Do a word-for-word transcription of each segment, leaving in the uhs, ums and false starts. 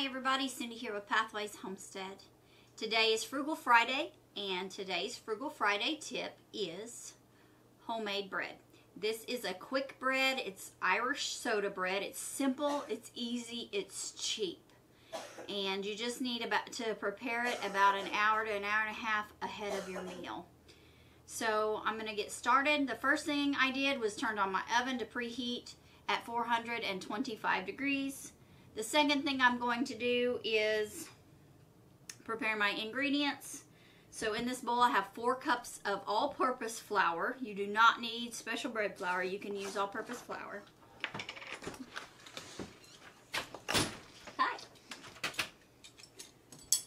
Hi everybody, Cindy here with Pathways Homestead. Today is Frugal Friday, and today's Frugal Friday tip is homemade bread. This is a quick bread. It's Irish soda bread. It's simple, it's easy, it's cheap. And you just need about to prepare it about an hour to an hour and a half ahead of your meal. So I'm going to get started. The first thing I did was turned on my oven to preheat at four hundred twenty-five degrees. The second thing I'm going to do is prepare my ingredients. So in this bowl I have four cups of all-purpose flour. You do not need special bread flour. You can use all-purpose flour. Hi.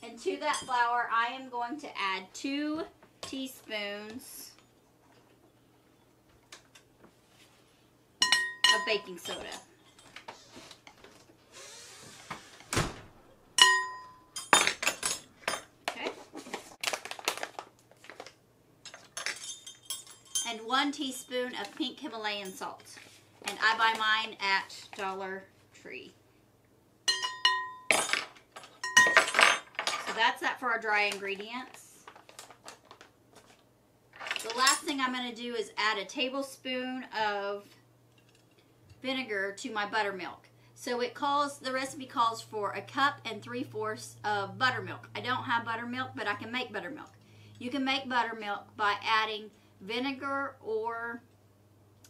And to that flour I am going to add two teaspoons of baking soda. And one teaspoon of pink Himalayan salt. And I buy mine at Dollar Tree. So that's that for our dry ingredients. The last thing I'm going to do is add a tablespoon of vinegar to my buttermilk. So it calls, the recipe calls for a cup and three fourths of buttermilk. I don't have buttermilk, but I can make buttermilk. You can make buttermilk by adding vinegar or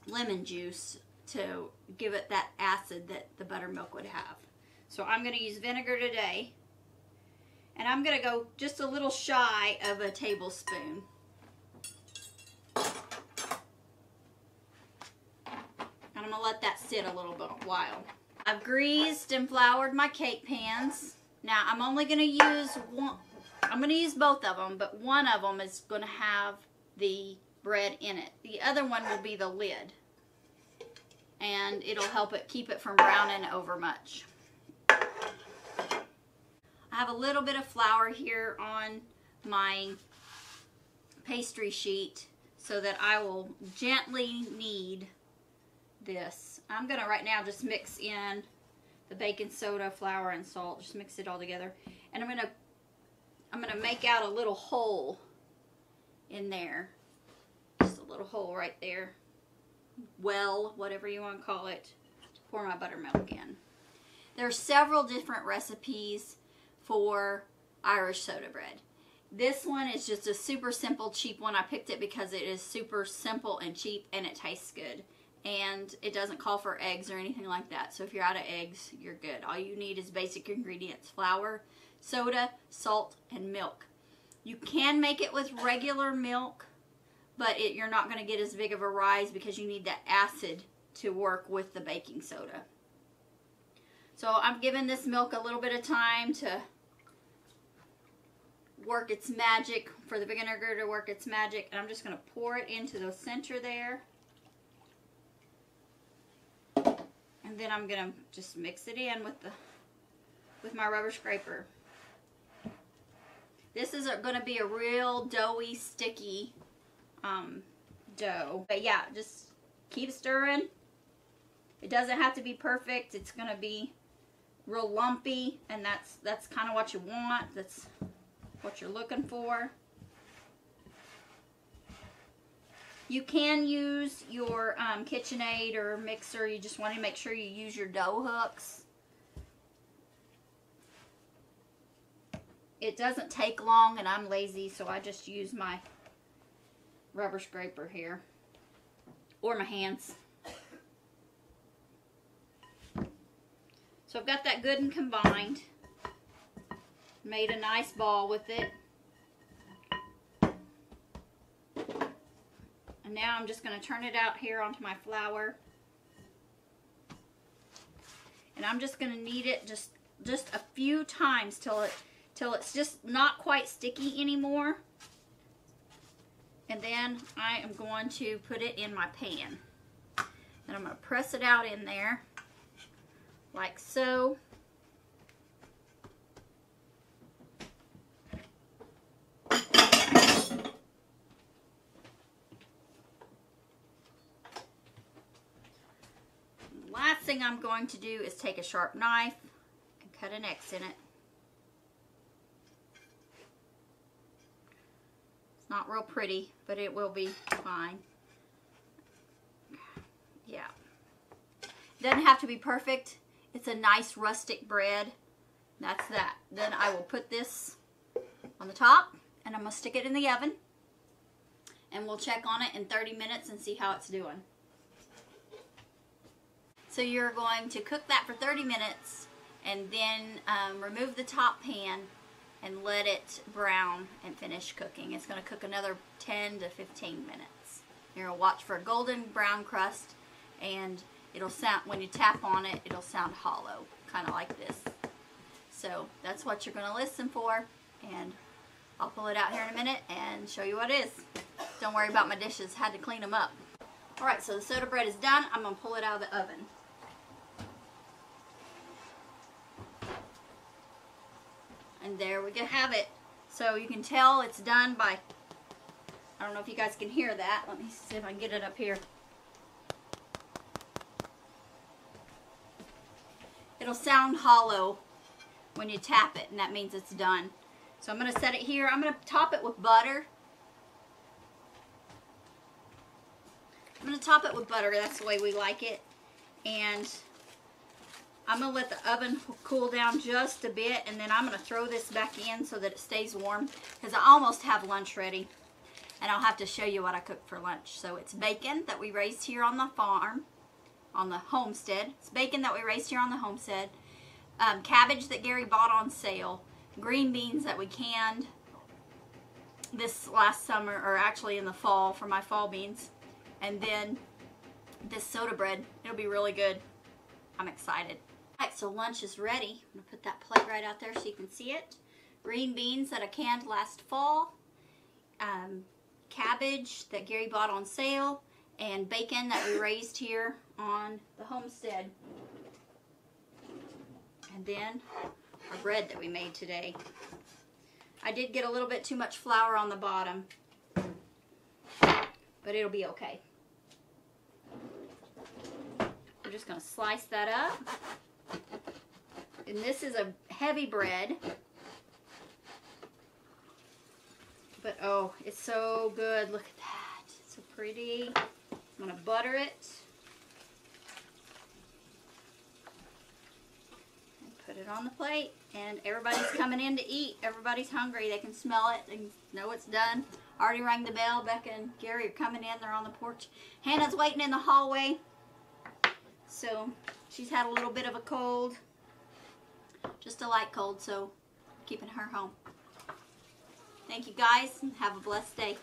lemon juice to give it that acid that the buttermilk would have. So I'm going to use vinegar today, and I'm going to go just a little shy of a tablespoon. And I'm going to let that sit a little bit while. I've greased and floured my cake pans. Now I'm only going to use one, I'm going to use both of them, but one of them is going to have the bread in it. The other one will be the lid, and it'll help it keep it from browning over much. I have a little bit of flour here on my pastry sheet so that I will gently knead this. I'm gonna right now just mix in the baking soda, flour, and salt. Just mix it all together, and I'm gonna I'm gonna make out a little hole in there. Little hole right there, well, whatever you want to call it, to pour my buttermilk in. There are several different recipes for Irish soda bread. This one is just a super simple, cheap one. I picked it because it is super simple and cheap, and it tastes good, and it doesn't call for eggs or anything like that. So if you're out of eggs, you're good. All you need is basic ingredients: flour, soda, salt, and milk. You can make it with regular milk, but it, you're not going to get as big of a rise because you need that acid to work with the baking soda. So I'm giving this milk a little bit of time to work its magic, for the vinegar to work its magic, and I'm just going to pour it into the center there. And then I'm going to just mix it in with the with my rubber scraper. This is going to be a real doughy, sticky um dough, but yeah, just keep stirring. It doesn't have to be perfect. It's gonna be real lumpy, and that's that's kind of what you want. That's what you're looking for. You can use your um, KitchenAid or mixer. You just want to make sure you use your dough hooks. It doesn't take long, and I'm lazy, so I just use my rubber scraper here, or my hands. So I've got that good and combined, made a nice ball with it, and now I'm just going to turn it out here onto my flour, and I'm just going to knead it just just a few times till it till it's just not quite sticky anymore. And then I am going to put it in my pan. And I'm going to press it out in there, like so. Last thing I'm going to do is take a sharp knife and cut cut an X in it. It's not real pretty, but it will be fine. Yeah. It doesn't have to be perfect. It's a nice rustic bread. That's that. Then I will put this on the top, and I'm going to stick it in the oven. And we'll check on it in thirty minutes and see how it's doing. So you're going to cook that for thirty minutes and then um, remove the top pan and let it brown and finish cooking. It's going to cook another ten to fifteen minutes. You're going to watch for a golden brown crust, and it'll sound, when you tap on it, it'll sound hollow, kind of like this. So that's what you're going to listen for, and I'll pull it out here in a minute and show you what it is. Don't worry about my dishes, had to clean them up. Alright, so the soda bread is done. I'm going to pull it out of the oven. And there we go, have it. So you can tell it's done by, I don't know if you guys can hear that. Let me see if I can get it up here. It'll sound hollow when you tap it, and that means it's done. So I'm going to set it here. I'm going to top it with butter. I'm going to top it with butter. That's the way we like it. And I'm going to let the oven cool down just a bit, and then I'm going to throw this back in so that it stays warm, because I almost have lunch ready, and I'll have to show you what I cooked for lunch. So it's bacon that we raised here on the farm, on the homestead. It's bacon that we raised here on the homestead. Um, cabbage that Gary bought on sale. Green beans that we canned this last summer, or actually in the fall for my fall beans. And then this soda bread. It'll be really good. I'm excited. All right, so lunch is ready. I'm going to put that plate right out there so you can see it. Green beans that I canned last fall. Um, cabbage that Gary bought on sale. And bacon that we raised here on the homestead. And then our bread that we made today. I did get a little bit too much flour on the bottom, but it'll be okay. We're just going to slice that up. And this is a heavy bread. But oh, it's so good. Look at that. It's so pretty. I'm going to butter it. And put it on the plate. And everybody's coming in to eat. Everybody's hungry. They can smell it. They know it's done. I already rang the bell. Becca and Gary are coming in. They're on the porch. Hannah's waiting in the hallway. So she's had a little bit of a cold, just a light cold, so keeping her home. Thank you guys, and have a blessed day.